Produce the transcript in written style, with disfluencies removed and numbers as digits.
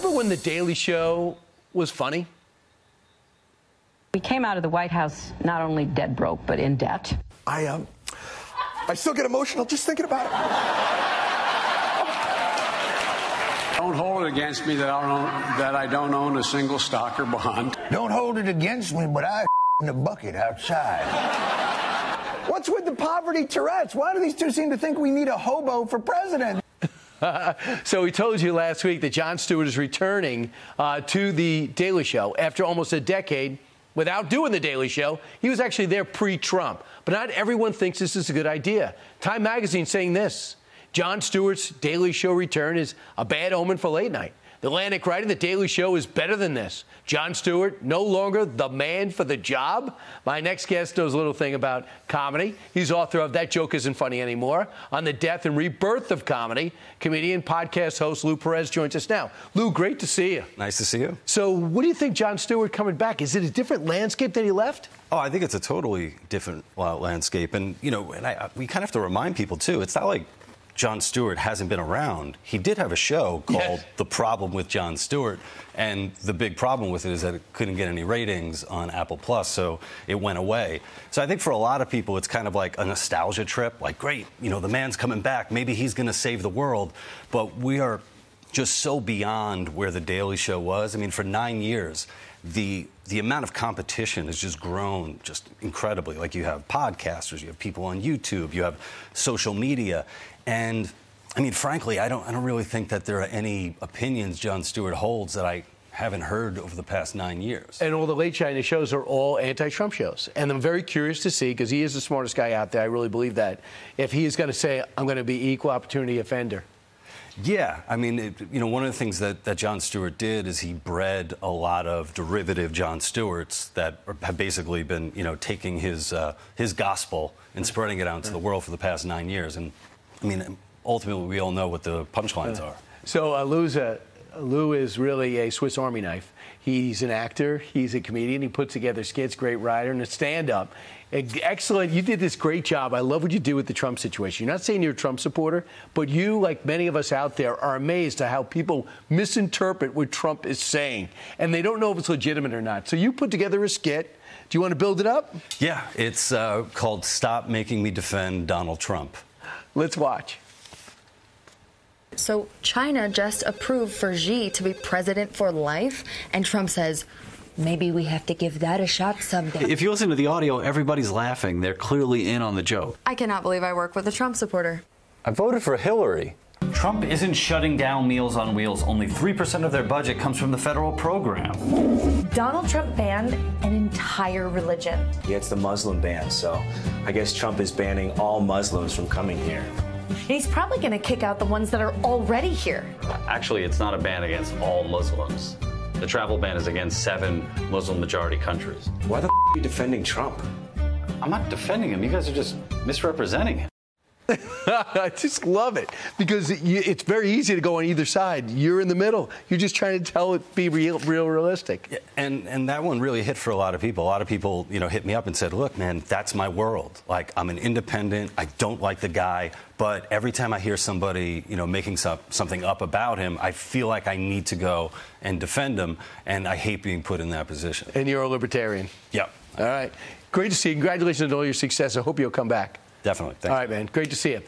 Remember when The Daily Show was funny? We came out of the White House not only dead broke, but in debt. I still get emotional just thinking about it. Don't hold it against me that I don't own a single stock or bond. Don't hold it against me, but I in a bucket outside. What's with the poverty Tourette's? Why do these two seem to think we need a hobo for president? So we told you last week that Jon Stewart is returning to The Daily Show after almost a decade without doing The Daily Show. He was actually there pre-Trump. But not everyone thinks this is a good idea. Time Magazine saying this: Jon Stewart's Daily Show return is a bad omen for late night. The Atlantic writing, The Daily Show is better than this. Jon Stewart, no longer the man for the job. My next guest knows a little thing about comedy. He's author of That Joke Isn't Funny Anymore, on the death and rebirth of comedy. Comedian, podcast host Lou Perez joins us now. Lou, great to see you. Nice to see you. So what do you think Jon Stewart coming back? Is it a different landscape that he left? Oh, I think it's a totally different landscape. And, you know, we kind of have to remind people, too, it's not like Jon Stewart hasn't been around. He did have a show called The Problem with Jon Stewart, and the big problem with it is that it couldn't get any ratings on Apple Plus, so it went away. So I think for a lot of people, it's kind of like a nostalgia trip, like, great, you know, the man's coming back, maybe he's going to save the world, but we are just so beyond where The Daily Show was. I mean, for 9 years, the amount of competition has just grown just incredibly. Like, you have podcasters, you have people on YouTube, you have social media. And, I mean, frankly, I don't really think that there are any opinions Jon Stewart holds that I haven't heard over the past 9 years. And all the late night shows are all anti-Trump shows. And I'm very curious to see, because he is the smartest guy out there, I really believe that, if he is going to say, I'm going to be equal opportunity offender. Yeah, I mean, you know, one of the things that Jon Stewart did is he bred a lot of derivative Jon Stewarts that have basically been, you know, taking his gospel and spreading it out to the world for the past 9 years. And, I mean, ultimately, we all know what the punchlines are. So Lou is really a Swiss Army knife. He's an actor. He's a comedian. He puts together skits, great writer, and a stand-up. Excellent. You did this great job. I love what you do with the Trump situation. You're not saying you're a Trump supporter, but you, like many of us out there, are amazed at how people misinterpret what Trump is saying, and they don't know if it's legitimate or not. So you put together a skit. Do you want to build it up? Yeah. It's called Stop Making Me Defend Donald Trump. Let's watch. So China just approved for Xi to be president for life, and Trump says, maybe we have to give that a shot someday. If you listen to the audio, everybody's laughing. They're clearly in on the joke. I cannot believe I work with a Trump supporter. I voted for Hillary. Trump isn't shutting down Meals on Wheels. Only 3% of their budget comes from the federal program. Donald Trump banned an entire religion. Yeah, it's the Muslim ban, so I guess Trump is banning all Muslims from coming here. He's probably going to kick out the ones that are already here. Actually, it's not a ban against all Muslims. The travel ban is against 7 Muslim-majority countries. Why the f*** are you defending Trump? I'm not defending him. You guys are just misrepresenting him. I just love it, because it's very easy to go on either side. You're in the middle. You're just trying to tell it, be realistic. Yeah, and that one really hit for a lot of people. A lot of people, you know, hit me up and said, look, man, that's my world. Like, I'm an independent. I don't like the guy. But every time I hear somebody, you know, making something up about him, I feel like I need to go and defend him. And I hate being put in that position. And you're a libertarian. Yep. All right. Great to see you. Congratulations on all your success. I hope you'll come back. Definitely. Thanks. All right, man. Great to see you.